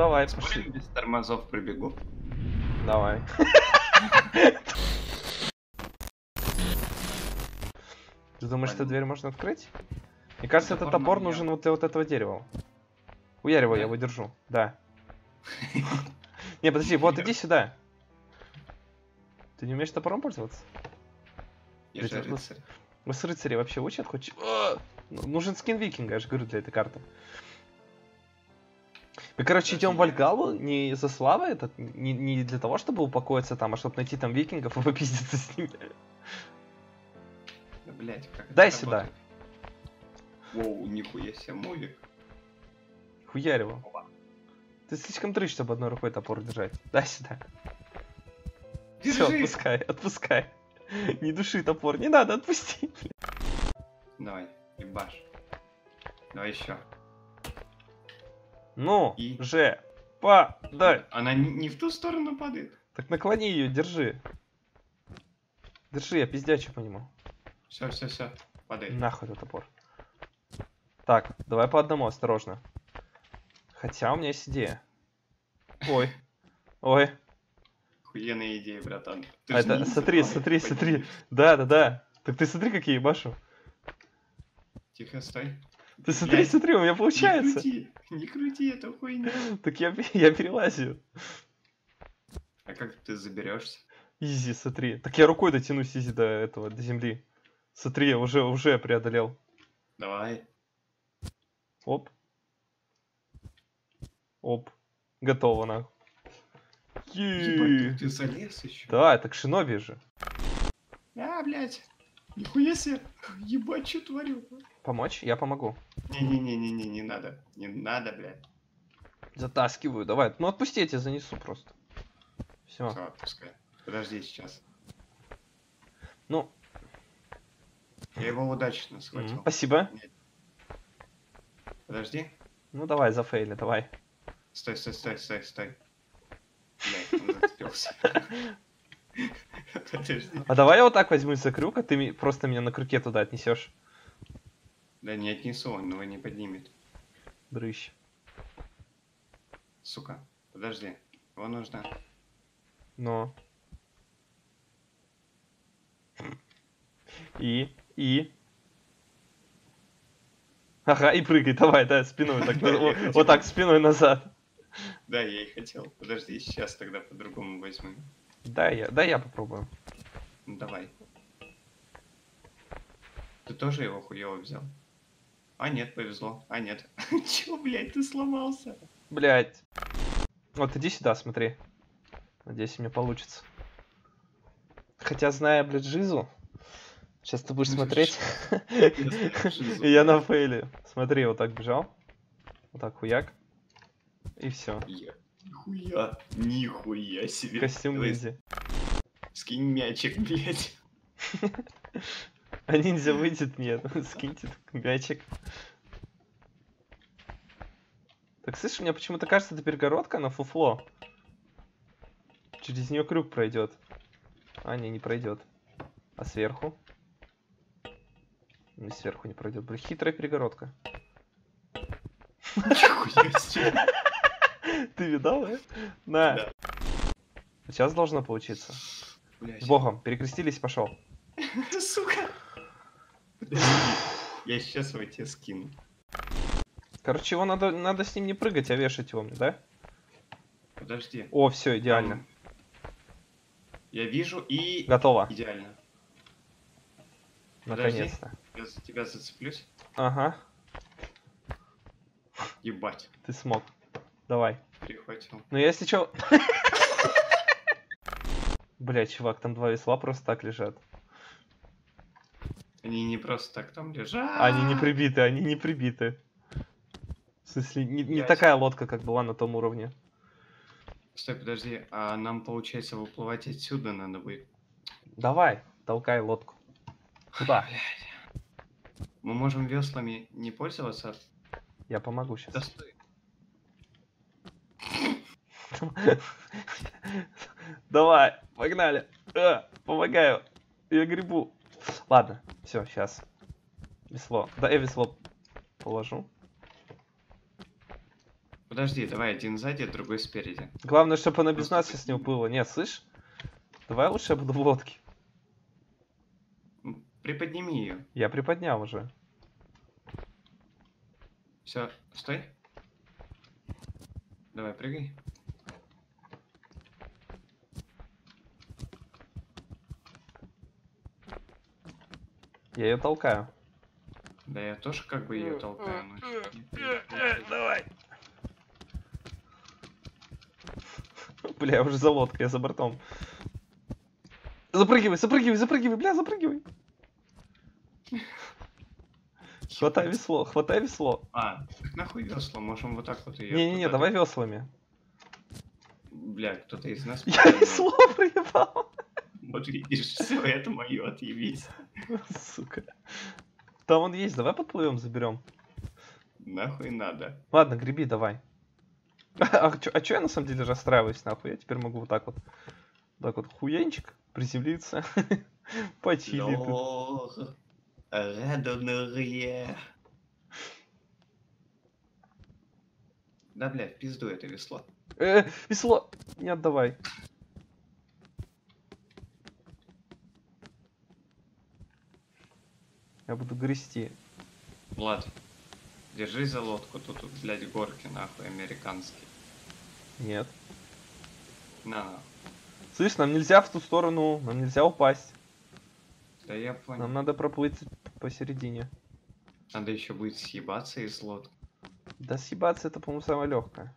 давай. Смотри, без тормозов пробегу. Давай. Ты думаешь, что дверь можно открыть? Мне кажется, этот топор нужен вот для вот этого дерева. Уярь его, я его держу. Да. Не, подожди, вот иди сюда. Ты не умеешь топором пользоваться? Я же рыцарь. Вас рыцари вообще учат? Хоть... Нужен скин викинга, я же говорю, для этой карты. Мы, короче, идем в Вальгаллу не за славой, не для того, чтобы упокоиться там, а чтобы найти там викингов и попиздиться с ними. Да, блядь, как дай сюда. Воу, нихуя себе мувик. Хуярь его. Ты слишком трыщ, чтобы одной рукой топор держать. Дай сюда. Все, отпускай, отпускай. Не души топор, не надо, отпусти. Давай, ебаш. Давай еще. Ну и... же, падай. Она не в ту сторону падает. Так наклони ее, держи. Держи, я пиздячу по нему. Все, все, все, падай. Нахуй этот топор. Так, давай по одному, осторожно. Хотя у меня есть идея. Ой, ой. Охуенная идея, братан. А это, смотри, смотри, смотри. Да, да, да. Так ты смотри, какие ебашу. Тихо, стой. Ты смотри, блядь, смотри, у меня получается. Не крути эту хуйню. Так я перелазю. А как ты заберешься? Изи, смотри. Так я рукой дотянусь, изи, до этого, до земли. Смотри, я уже преодолел. Давай. Оп. Оп. Готово, нахуй. Ебать, ты залез еще. Да, так шиноби же. А, блядь. Нихуя себе. Ебать, что творю. Помочь? Я помогу. Не-не-не-не, не надо. Не надо, блядь. Затаскиваю, давай. Ну отпусти, я тебя занесу просто. Все. Все, отпускай. Подожди сейчас. Ну. Я его удачно схватил. Спасибо. Нет. Подожди. Ну давай, зафейли, давай. Стой, стой, стой, стой, стой. Блядь, он зацепился. А давай я вот так возьму за крюк, а ты просто меня на крюке туда отнесешь. Да не отнесу, он его не поднимет. Дрыщ. Сука, подожди. Его нужно. Но. И. Ага, и прыгай, давай, да, спиной так, вот так, спиной назад. Да, я и хотел. Подожди, сейчас тогда по-другому возьму. Да я попробую. Давай. Ты тоже его хуево взял? А нет, повезло. А нет. Чё, блядь, ты сломался? Блядь. Вот иди сюда, смотри. Надеюсь, у меня получится. Хотя, зная, блядь, Жизу, сейчас ты будешь смотреть. И я на фейле. Смотри, вот так бежал. Вот так хуяк. И все. Нихуя, нихуя себе. Костюм ниндзя. Скинь мячик, блядь. А ниндзя выйдет? Нет. Скиньте мячик. Так, слышишь, мне почему-то кажется, эта перегородка, она фуфло. Через нее крюк пройдет. А, не пройдет. А сверху? Ну, сверху не пройдет. Блин, хитрая перегородка. Ты видал, да? На. Да. Сейчас должно получиться. Блядь. С Богом, перекрестились, пошел. Сука. Я сейчас его тебе скину. Короче, его надо с ним не прыгать, а вешать его мне, да? Подожди. О, все, идеально. Я вижу и... Готово. Идеально. Наконец-то. Я за тебя зацеплюсь. Ага. Ебать. Ты смог. Давай. Перехватил. Ну если чё... Бля, чувак, там два весла просто так лежат. Они не просто так там лежат. Они не прибиты. В смысле, не такая лодка, как была на том уровне. Стой, подожди, а нам получается выплывать отсюда надо будет. Давай, толкай лодку. Куда? Мы можем веслами не пользоваться. Я помогу сейчас. Да стой. Давай, погнали. Помогаю. Я гребу. Ладно, все, сейчас. Весло. Да, я весло положу. Подожди, давай, один сзади, другой спереди. Главное, чтобы она без нас с ним было. Нет, слышь? Давай лучше я буду в лодке. Приподними ее. Я приподнял уже. Все, стой. Давай, прыгай. Я ее толкаю. Да я тоже как бы ее толкаю. Давай. Бля, я уже за лодкой, я за бортом. Запрыгивай, запрыгивай, запрыгивай, бля, запрыгивай. Хватай весло, хватай весло. А, так нахуй весло, можем вот так вот ее... Не-не-не, давай веслами. Бля, кто-то из нас... Я весло проебал. Вот видишь, все это мое, отъявись. Сука. Там он есть, давай подплывем, заберем. Нахуй надо. Ладно, греби, давай. А чё я на самом деле расстраиваюсь, нахуй? Я теперь могу вот так вот. Так вот, хуенчик, приземлиться. Почили тут. Радонурье. Да, блядь, пизду это весло. Весло! Не отдавай. Я буду грести. Влад, держись за лодку. Тут, блядь, горки, нахуй, американские. Нет. На. Слышь, нам нельзя в ту сторону, нам нельзя упасть. Да я понял. Нам надо проплыть посередине. Надо еще будет съебаться из лодки. Да съебаться это, по-моему, самое легкое.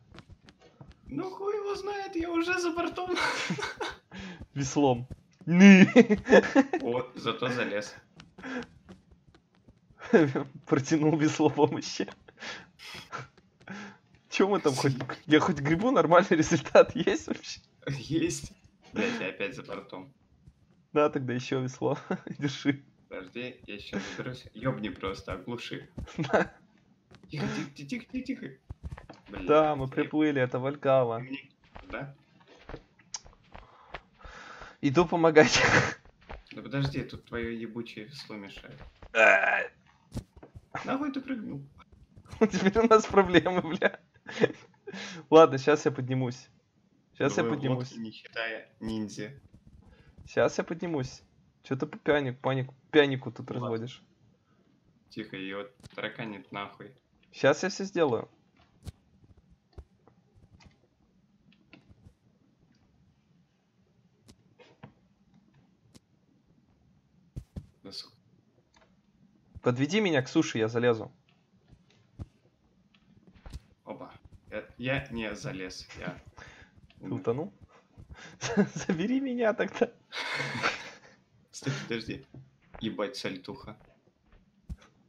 Ну хуй его знает, я уже за бортом. Веслом. Вот, зато залез. Протянул весло помощи. Чем мы там хоть... Я хоть грибу, нормальный результат есть вообще? Есть. Блять, я опять за бортом. Да, тогда еще весло. Держи. Подожди, я сейчас заберусь. Ёбни просто, оглуши. Тихо, тихо, тихо, тихо, тихо. Да, мы приплыли, это Вальгалла. Да? Иду помогать. Да подожди, тут твое ебучее весло мешает. Нахуй ты прыгнул? Теперь у нас проблемы, бля. Ладно, сейчас я поднимусь. Сейчас я поднимусь. Не считая ниндзя. Сейчас я поднимусь. Че ты панику тут разводишь? Тихо, ее тараканит нахуй. Сейчас я все сделаю. Подведи меня к суше, я залезу. Опа. Я не залез, я... Ты утонул? Забери меня тогда. Кстати, подожди. Ебать, сальтуха.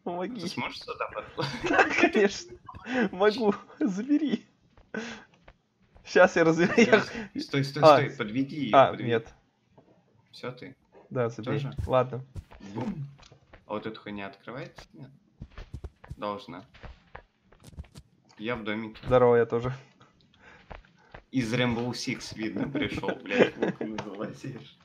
Помоги. Ты сможешь сюда подплатить? Да, конечно. Могу. Забери. Сейчас я разберу. Стой, стой, стой. Подведи ее. А, нет. Все, ты? Да, забери. Ладно. Бум. А вот эта хуйня открывается? Нет. Должна. Я в домике. Здорово, я тоже. Из Rainbow Six, видно, пришел, блядь, луком залазишь.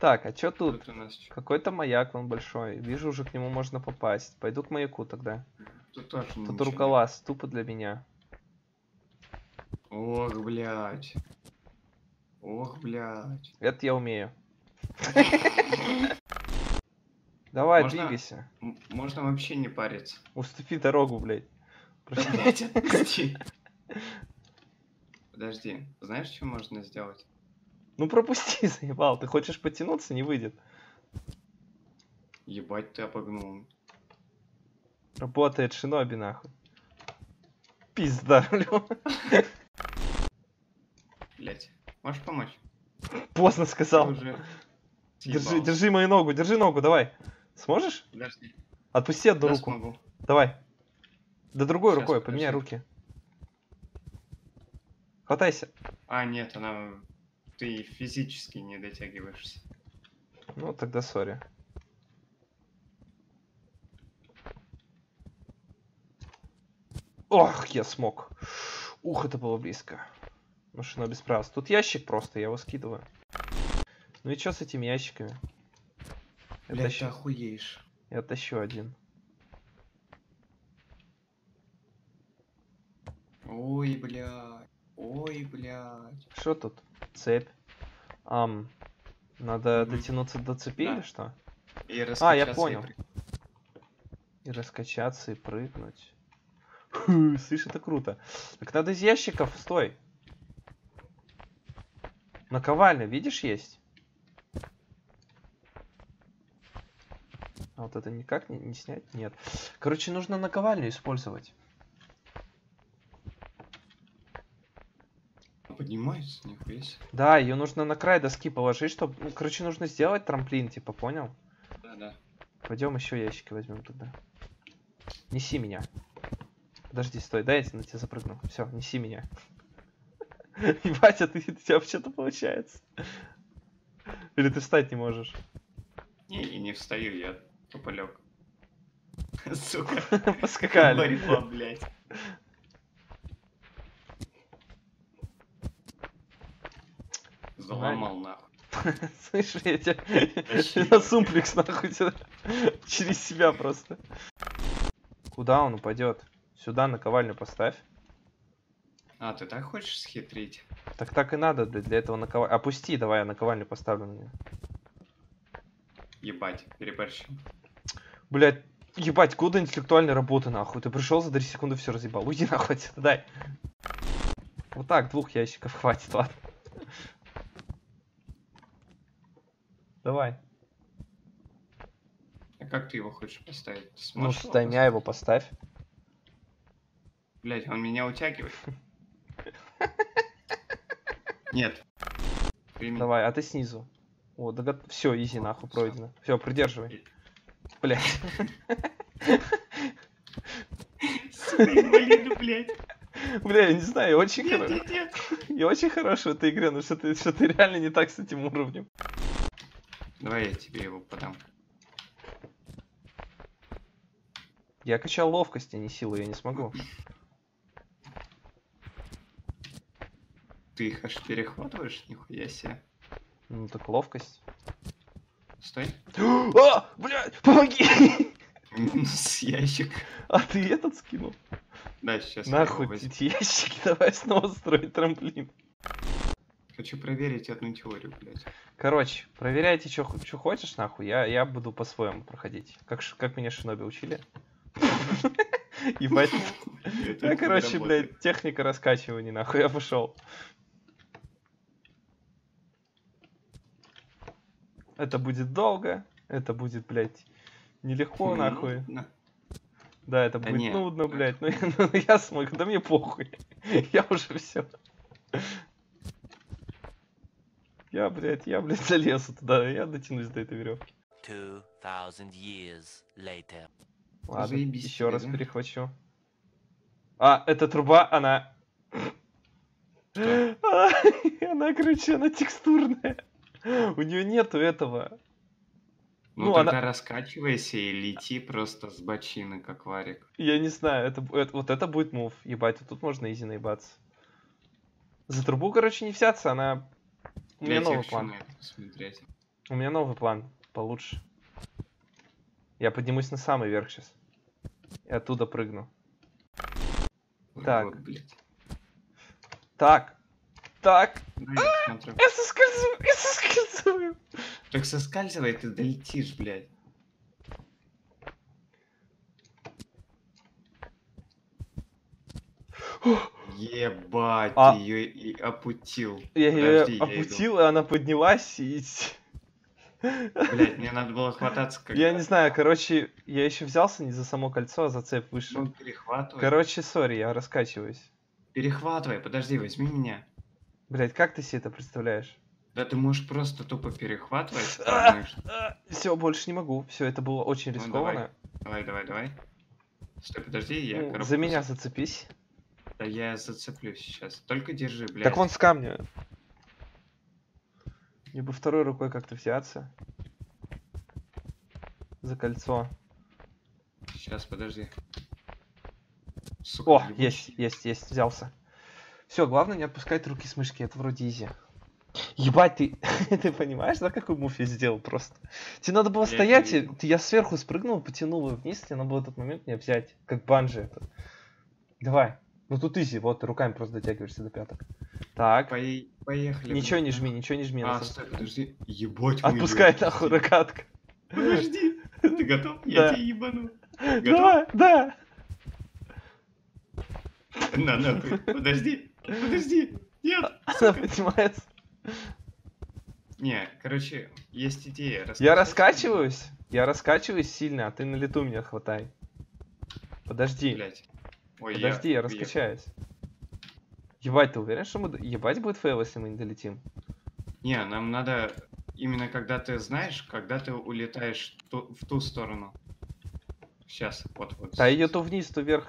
Так, а чё тут? Какой-то маяк, он большой. Вижу, уже к нему можно попасть. Пойду к маяку тогда. Тут руколаз, тупо для меня. Ох, блядь. Ох, блядь. Это я умею. Давай, можно, двигайся. Можно вообще не париться. Уступи дорогу, блядь. Прости. Подожди, знаешь, что можно сделать? Ну пропусти, заебал. Ты хочешь потянуться, не выйдет. Ебать, ты обогнул. Работает шиноби, нахуй. Пизда, блядь. Можешь помочь? Поздно сказал. Держи мою ногу, держи ногу, давай. Сможешь? Подожди. Отпусти одну руку. Давай. Да другой сейчас, рукой, поменяй руки. Хватайся. А, нет, она... Ты физически не дотягиваешься. Ну, тогда сори. Ох, я смог. Ух, это было близко. Ну, шиноби справился. Тут ящик просто, я его скидываю. Ну и что с этими ящиками? Блядь, ты охуеешь. Я тащу один. Ой, блядь. Ой, блядь. Что тут? Цепь. Надо дотянуться до цепи или что? И я понял. И раскачаться, и прыгнуть. Слышь, это круто. Так надо из ящиков. Стой. Наковальня, видишь, есть? А вот это никак не снять? Нет. Короче, нужно наковальню использовать. Поднимается, не весь. Да, ее нужно на край доски положить, чтобы... Ну, короче, нужно сделать трамплин, типа, понял? Да. Пойдем еще ящики возьмем туда. Неси меня. Подожди, стой, дай я на тебя запрыгну. Все, неси меня. Ебать, а ты, у тебя вообще-то получается. Или ты встать не можешь? Не встаю, я тупо лег. Сука. Поскакали. Борьба, блядь. Заломал нахуй. Слышь, я тебя на сумплекс нахуй через себя просто. Куда он упадет? Сюда наковальню поставь. А, ты так хочешь схитрить? Так и надо, для этого наковальню. Опусти, давай я наковальню поставлю на нее. Ебать, переборщил. Блять, ебать, куда интеллектуальной работы нахуй? Ты пришел за 3 секунды все разъебал. Уйди нахуй, дай. Вот так, 2 ящиков хватит, ладно. Давай. А как ты его хочешь поставить? Ну, стой, меня его поставь. Блять, он меня утягивает. Нет. Давай, а ты снизу. О, догад... Все, изи нахуй пройдено. Все, придерживай. Блять. Бля, я не знаю, очень хорошо. Я очень хорош в этой игре, но что ты реально не так с этим уровнем. Давай я тебе его подам. Я качал ловкость, а не силу, я не смогу. Ты их аж перехватываешь, нихуя себе. Ну так ловкость. Стой. А, блядь, помоги! Минус ящик. А ты этот скинул? Да, сейчас. Нахуй эти ящики, давай снова строить трамплин. Хочу проверить одну теорию, блядь. Короче, проверяйте, что хочешь, нахуй. Я буду по-своему проходить. Как меня шиноби учили. Ебать. Я, короче, блядь, техника раскачивания, нахуй, я пошел. Это будет долго. Это будет, блядь, нелегко, нахуй. Да, это будет нудно, блядь. Но я смог. Да мне похуй. Я уже все. Я, блядь, залезу туда, я дотянусь до этой веревки. 2000 years later. Ладно, заебись, еще раз перехвачу. А, эта труба, она... Она, короче, она текстурная. У нее нету этого. Ну, тогда она... раскачивайся и лети просто с бочины, как варик. Я не знаю, вот это будет мув, ебать, тут можно изи наебаться. За трубу, короче, не всяться, она... У меня новый план. У меня новый план, получше. Я поднимусь на самый верх сейчас. И оттуда прыгну. Так. Так. Так. Я соскальзываю, я соскальзываю. Так соскальзывай, ты долетишь, блядь. Ебать, ее и опутил. Я ее опутил, и она поднялась, и... Блять, мне надо было хвататься как-то. Я не знаю, короче, я еще взялся не за само кольцо, а за цепь выше. Ну, перехватывай. Короче, сори, я раскачиваюсь. Перехватывай, подожди, возьми меня. Блять, как ты себе это представляешь? Да ты можешь просто тупо перехватывать. Все, больше не могу, все, это было очень рискованно. Давай. Стой, подожди, я... За меня зацепись. Да я зацеплюсь сейчас. Только держи, блядь. Так вон с камня. Мне бы второй рукой как-то взяться. За кольцо. Сейчас, подожди. Сука, о, есть, взялся. Все, главное не отпускать руки с мышки, это вроде изи. Ебать, ты понимаешь, да, какой мув я сделал просто? Тебе надо было стоять, я сверху спрыгнул, потянул ее вниз, тебе надо было этот момент меня взять, как банджи это. Давай. Ну тут изи, вот руками просто дотягиваешься до пяток. Так. Поехали. Ничего не жми, ничего не жми. А, стой, подожди. Ебать, отпускай нахуй рогатка. Подожди. Ты готов? Я тебя ебану. Готов? Да. На, подожди. Подожди. Нет. Она поднимается. Не, короче, есть идея. Я раскачиваюсь сильно, а ты на лету меня хватай. Подожди. Блять. Ой, подожди, я раскачаюсь. Ебать, ты уверен, что мы... Ебать будет фейл, если мы не долетим? Не, нам надо... Именно когда ты знаешь, когда ты улетаешь в ту сторону. Сейчас, вот. Да ее то вниз, то вверх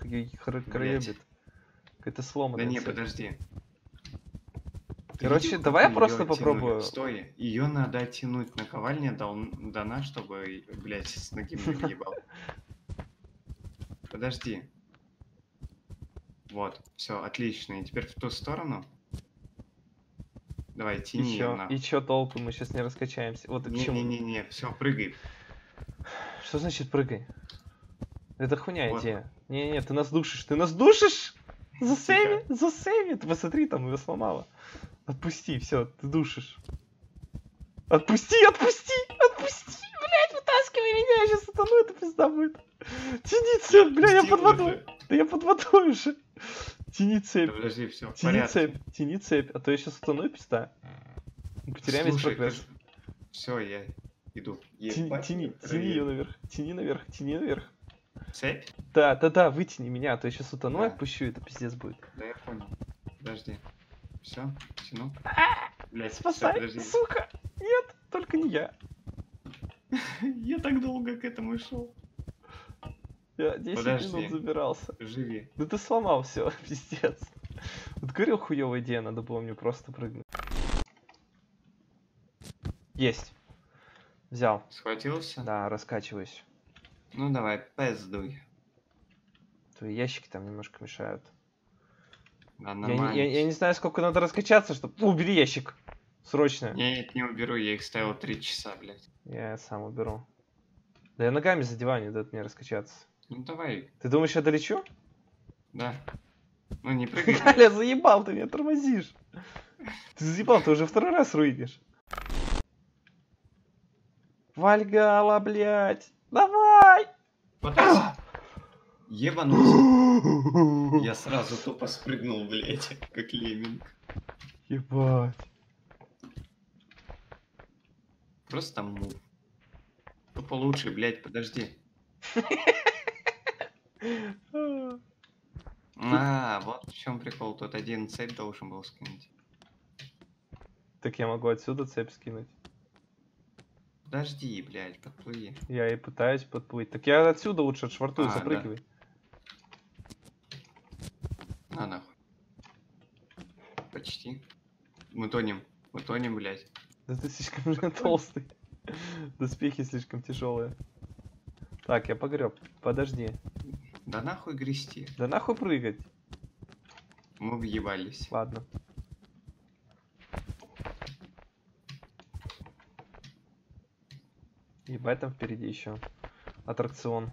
краебит. Это сломано. Да не, подожди. Короче, давай я просто попробую. Стой, ее надо оттянуть. Наковальня дана, чтобы, блять, с ноги мне въебал. Подожди. Вот, все, отлично. И теперь в ту сторону. Давай, тяни. И чё толку, мы сейчас не раскачаемся. Вот не, к чему. Не, все, прыгай. Что значит прыгай? Это хуйня вот. Идея. Не, ты нас душишь, Засейви, ты посмотри, там ее сломало. Отпусти, все, ты душишь. Отпусти, блядь, вытаскивай меня, я сейчас сатану, это пизда будет. Тяни цепь, блядь, я под водой. Да я под водой уже. Тяни цепь. Да подожди, все, тяни цепь, а то я сейчас сатану, пизда. Мы потеряем весь прогресс. Все, я иду. Тяни наверх. Цепь? Да, вытяни меня, а то я сейчас утону, да. Отпущу, это пиздец будет. Да, я понял. Подожди. Все, тяну. Блять, спасай, всё, сука! Нет, только не я. Я так долго к этому шел. Я 10 минут забирался. Живи. Да ты сломал все, пиздец. Вот говорил, хуёвая идея, надо было мне просто прыгнуть. Есть. Взял. Схватился? Да, раскачиваюсь. Ну давай, пиздуй. Твои ящики там немножко мешают. Да, я не знаю, сколько надо раскачаться, чтобы... Убери ящик! Срочно! Нет, не уберу, я их ставил 3 часа, блядь. Я сам уберу. Да я ногами задеваю, не дает мне раскачаться. Ну давай. Ты думаешь, я долечу? Да. Ну не прыгай. Бля, заебал, ты меня тормозишь. Ты заебал, ты уже второй раз руинишь. Вальгалла, блядь! Давай! Ебанулся. Я сразу тупо спрыгнул, блять, как лемминг. Ебать. Просто мув. Тупо лучше, блять, подожди. Вот в чем прикол. Тут один цепь должен был скинуть. Так я могу отсюда цепь скинуть. Подожди, блядь, подплыви. Я и пытаюсь подплыть. Так я отсюда лучше отшвартую, запрыгивай. Да. На нахуй. Почти. Мы тонем, блядь. Да ты слишком толстый. Доспехи слишком тяжелые. Так, я погреб. Подожди. Да нахуй грести. Да нахуй прыгать. Мы въебались. Ладно. Ебать, там впереди еще аттракцион.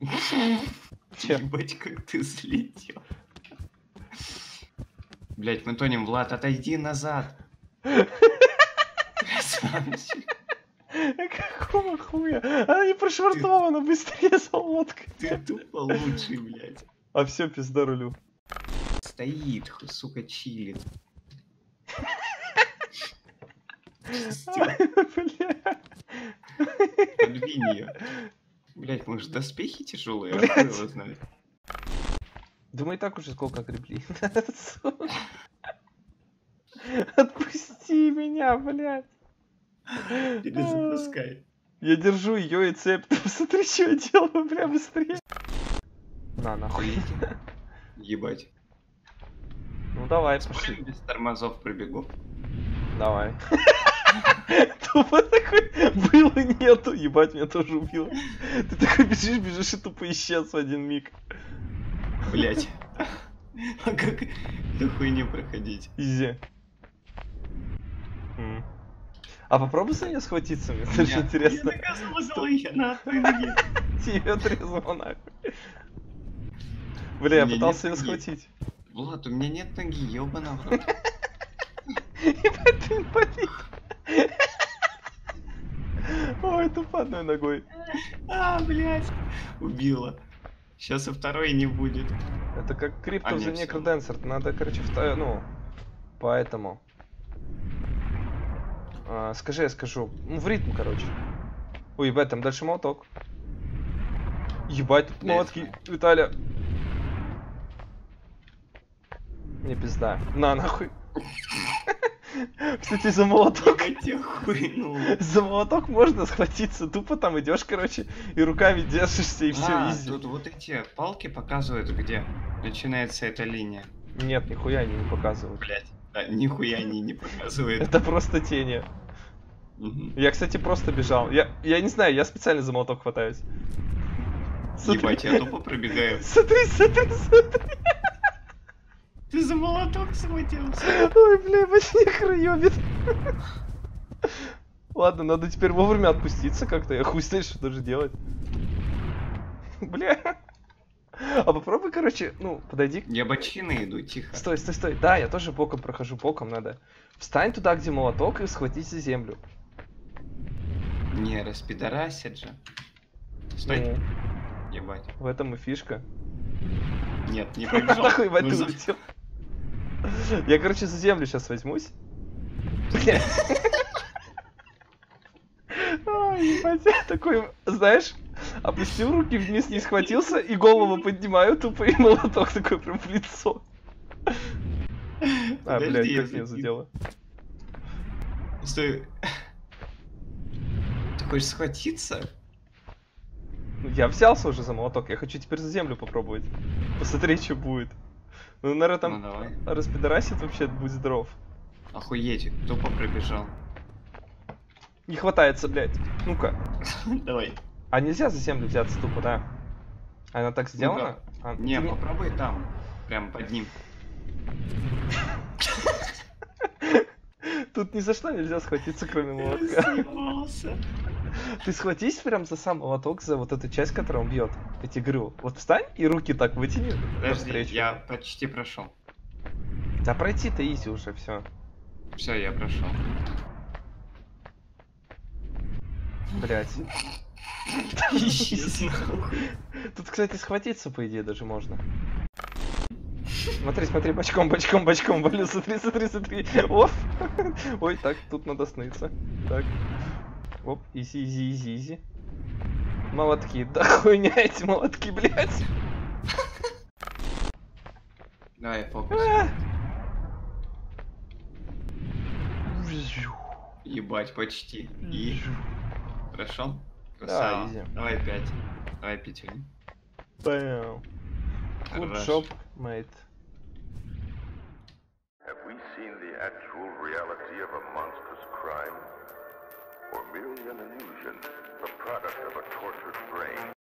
Ебать, как ты слетел. Блять, мы тонем, Влад, отойди назад. Какого хуя? Она не прошвартована, быстрее за лодкой. Ты тупо лучший, блять. А все, пизда рулю. Стоит, сука, чилит. Подвинь ее. Блять, может доспехи тяжелые? Думаю, так уже сколько гребли. Отпусти меня, блять. Перезапускай. Я держу ее и цепь. Посмотри, что я делаю, бля, быстрее. На, нахуй. Ебать. Ну давай, пошли. Без тормозов пробегу. Давай. Тупо такой, было нету, ебать, меня тоже убило. Ты такой бежишь и тупо исчез в один миг. Блять. А как эту хуйню проходить? Изи. А попробуй за нее схватиться, мне даже интересно. Я наказывала, я нахуй. Тебя отрезала нахуй. Бля, я пытался ее схватить. Влад, у меня нет ноги, ёба нахуй. Ебать, ты инвалид. Ой, тупо одной ногой. А, блядь. Убила. Сейчас и второй не будет. Это как криптов за некроденсер. Надо, короче, второй, ну, поэтому. А, скажи, я скажу. Ну, в ритм, короче. Ой, ебать, там дальше молоток. Ебать, тут молотки, Виталя. Мне пизда. На, нахуй. Кстати, за молоток. За молоток можно схватиться. Тупо там идешь, короче, и руками держишься, и все изи. Тут вот эти палки показывают, где начинается эта линия. Нет, нихуя они не показывают. Блять, нихуя они не показывают. Это просто тени. Я, кстати, просто бежал. Я не знаю, я специально за молоток хватаюсь. Ебать, я тупо пробегаю. Смотри, смотри, смотри. Ты за молоток схватился. Ой, бля, вообще хрюёбит. Ладно, надо теперь вовремя отпуститься как-то. Я хуй знает, что даже делать. Бля. А попробуй, короче, ну, подойди. Я бочины иду, тихо. Стой, стой, стой. Да, я тоже боком прохожу, боком надо. Встань туда, где молоток, и схватись за землю. Не, распидорасит же. Стой. Не. Ебать. В этом и фишка. Нет, не побежал. Нахуй, бать, ты улетел. Я, короче, за землю сейчас возьмусь. Ой, ебать, я такой, знаешь, опустил руки вниз, не схватился, и голову поднимаю тупо, и молоток такой прям в лицо. А, блядь, как меня задело. Стой. Ты хочешь схватиться? Я взялся уже за молоток, я хочу теперь за землю попробовать. Посмотри, что будет. Ну, наверное, там ну, распидорасит вообще, будь здоров. Охуеть, тупо пробежал. Не хватается, блядь. Ну-ка. Давай. А нельзя за землю взяться тупо, да? Она так сделана? Ну а, не, попробуй там. Прям под ним. Тут ни за что нельзя схватиться, кроме молотка. Ты схватись прям за сам молоток, за вот эту часть, которую он бьет. Эти грю. Вот встань и руки так вытяни. Подожди, я почти прошел. Да пройти-то изи уже, все. Все, я прошел. Блять. Тут, кстати, схватиться, по идее, даже можно. Смотри, смотри, бочком, бочком, бочком, блин, смотри, смотри, смотри. Оф. Ой, так, тут надо сныться. Так. Оп, изи, изи, изи, изи. Молотки, да хуйня эти молотки, блядь. Давай, фокус. Ебать, почти. И... Хорошо? Красава. Да, давай пять. Давай пятюнь. Бэм. Good job, mate. Have we seen the actual reality of a monstrous crime? Or merely an illusion, the product of a tortured brain.